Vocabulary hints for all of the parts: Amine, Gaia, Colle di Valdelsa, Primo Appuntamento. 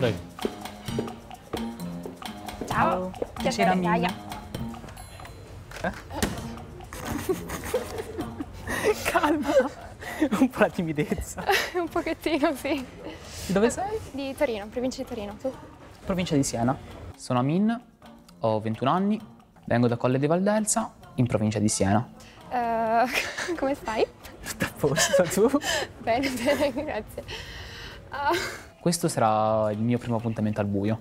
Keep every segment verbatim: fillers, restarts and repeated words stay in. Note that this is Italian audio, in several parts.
Prego. Ciao, piacere Gaia. Eh? Calma. Un po' la timidezza. Un pochettino, sì. Dove sei? Di Torino, provincia di Torino. Tu? Provincia di Siena. Sono Amine, ho ventuno anni, vengo da Colle di Valdelsa, in provincia di Siena. Uh, come stai? Tutto a posto, tu? Bene, bene, grazie. Uh. Questo sarà il mio primo appuntamento al buio.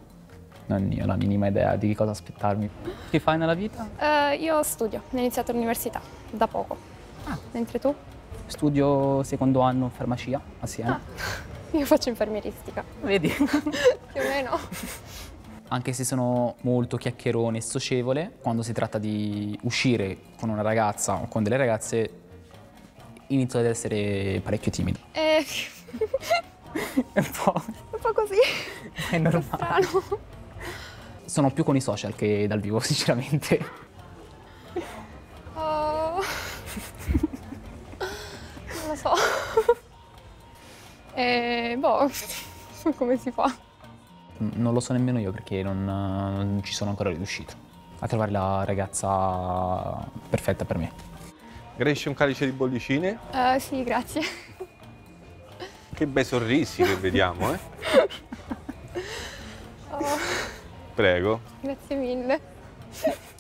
Non ho la minima idea di cosa aspettarmi. Che fai nella vita? Uh, io studio, ho iniziato l'università, da poco. Ah. Mentre tu? Studio secondo anno in farmacia a Siena. Ah. Io faccio infermieristica. Vedi? Più o meno. Anche se sono molto chiacchierone e socievole, quando si tratta di uscire con una ragazza o con delle ragazze, inizio ad essere parecchio timido. Eh... È un po'... un po' così. È normale. È strano. Sono più con i social che dal vivo, sinceramente. Oh... Non lo so. Eh, boh, come si fa? Non lo so nemmeno io perché non, non ci sono ancora riuscito a trovare la ragazza perfetta per me. Gresci un calice di bollicine? Uh, sì, grazie. Che bei sorrisi che vediamo, eh? Oh. Prego. Grazie mille.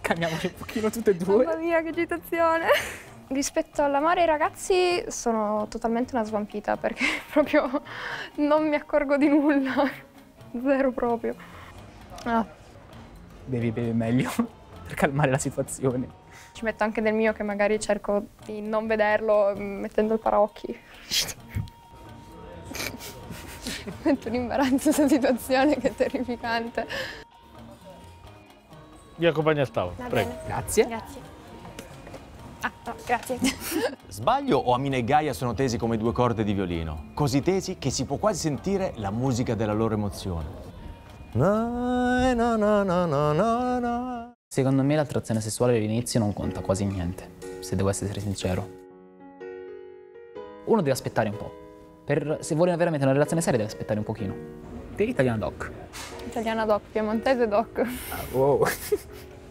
Cambiamoci un pochino tutte e due. Mamma mia, che agitazione! Rispetto all'amore ai ragazzi sono totalmente una svampita perché proprio non mi accorgo di nulla, zero proprio. Ah. Devi bere meglio per calmare la situazione. Ci metto anche del mio che magari cerco di non vederlo mettendo il paraocchi. Metto un imbarazzo questa situazione che è terrificante. Vi accompagno al tavolo, prego. Grazie. Grazie. Ah, no, grazie. Sbaglio o Amine e Gaia sono tesi come due corde di violino? Così tesi che si può quasi sentire la musica della loro emozione. Na, na, na, na, na, na. Secondo me l'attrazione sessuale all'inizio non conta quasi niente, se devo essere sincero. Uno deve aspettare un po'. Per, se vuole veramente una relazione seria deve aspettare un pochino. Te italiana doc? Italiana doc, piemontese doc. Ah, wow.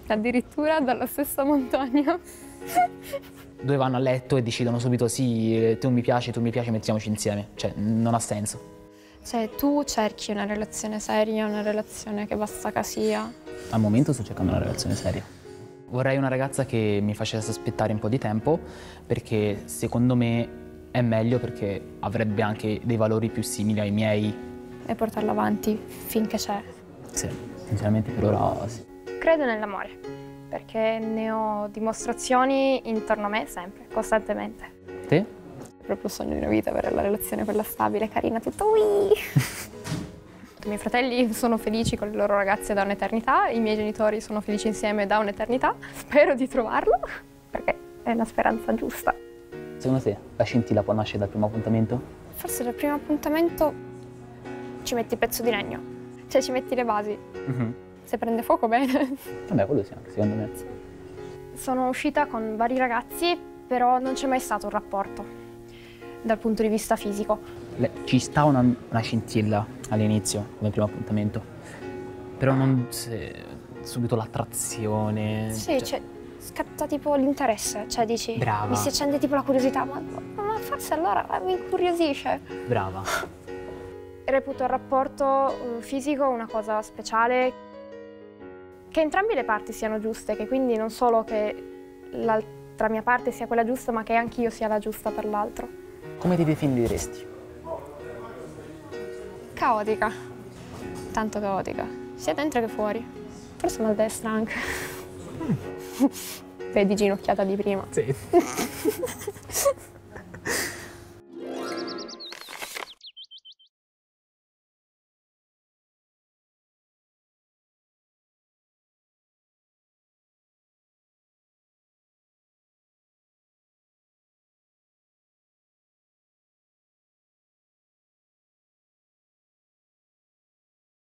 Addirittura dalla stessa montagna. Dove vanno a letto e decidono subito sì, tu mi piaci, tu mi piaci, mettiamoci insieme. Cioè, non ha senso. Cioè, tu cerchi una relazione seria, una relazione che basta sia? Al momento sto cercando una relazione seria. Vorrei una ragazza che mi facesse aspettare un po' di tempo, perché secondo me è meglio perché avrebbe anche dei valori più simili ai miei. E portarla avanti finché c'è. Sì, sinceramente per ora sì. Credo nell'amore. Perché ne ho dimostrazioni intorno a me sempre, costantemente. Te? È proprio il sogno di una vita avere la relazione quella stabile, carina, tutto uiii! I miei fratelli sono felici con le loro ragazze da un'eternità, i miei genitori sono felici insieme da un'eternità. Spero di trovarlo, perché è una speranza giusta. Secondo te la scintilla può nascere dal primo appuntamento? Forse dal primo appuntamento ci metti il pezzo di legno, cioè ci metti le basi. Mm-hmm. Se prende fuoco bene. Vabbè, quello sì, anche secondo me. Sono uscita con vari ragazzi, però non c'è mai stato un rapporto dal punto di vista fisico. Ci sta una, una scintilla all'inizio, come primo appuntamento, però non c'è subito l'attrazione. Sì, cioè... cioè, scatta tipo l'interesse, cioè dici, brava. Mi si accende tipo la curiosità, ma, ma forse allora mi incuriosisce. Brava. Reputo il rapporto fisico una cosa speciale. Che entrambe le parti siano giuste, che quindi non solo che l'altra mia parte sia quella giusta, ma che anche io sia la giusta per l'altro. Come ti definiresti? Caotica. Tanto caotica. Sia dentro che fuori. Forse maldestra anche. Mm. Vedi ginocchiata di prima. Sì.